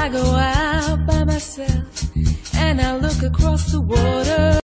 I go out by myself and I look across the water.